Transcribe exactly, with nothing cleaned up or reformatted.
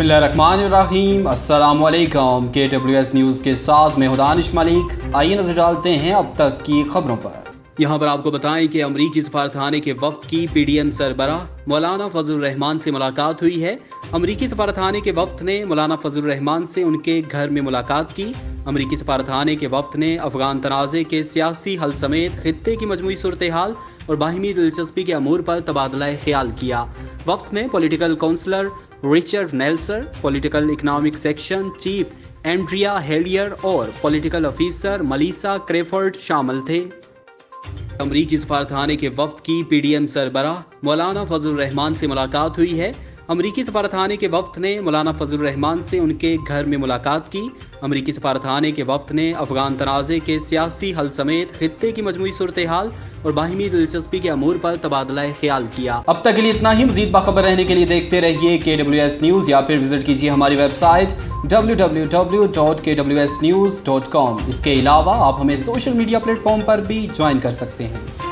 बिस्मिल्लाहिर्रहमानिर्रहीम, अस्सलामुअलैकुम। केडब्ल्यूएस न्यूज़ के साथ मैं हुदा दानिश मलिक। आइए नजर डालते हैं अब तक की खबरों पर। यहाँ पर आपको बताएं कि अमरीकी सफारतखाने के वक्त की पीडीएम सरबरा मौलाना फजलुर्रहमान से मुलाकात हुई है। अमरीकी सफारतखाने के वक्त ने मौलाना फजलुर्रहमान से उनके घर में मुलाकात की। अमरीकी सफारतखाने के वक्त ने अफगान तनाज़े के सियासी हल समेत खित्ते की मजमूई सूरत-ए-हाल और बाहिमी दिलचस्पी के अमूर पर तबादला ख्याल किया। वक्त में political counsellor Richard नैलसर, political economic section chief Andrea Hellier और पॉलिटिकल ऑफिसर मलिसा क्रेफर्ड शामिल थे। अमरीकी सफारतखाने के वक्त की पीडीएम सरबरा मौलाना फजलुर्रहमान से मुलाकात हुई है। अमरीकी सफारतखाने के वक्त ने मौलाना फजलुर्रहमान से उनके घर में मुलाकात की। अमरीकी सफारतखाने के वक्त ने अफगान तनाज़े के सियासी हल समेत खित्ते की मजमूई सूरत-ए-हाल और बाहिमी दिलचस्पी के अमूर पर तबादला ख्याल किया। अब तक के लिए इतना ही। मज़ीद बाखबर रहने के लिए देखते रहिए के डब्ल्यू एस न्यूज़ या फिर विजिट कीजिए हमारी website W W W dot K W S news dot com. इसके अलावा आप हमें सोशल मीडिया प्लेटफॉर्म पर भी ज्वाइन कर सकते हैं।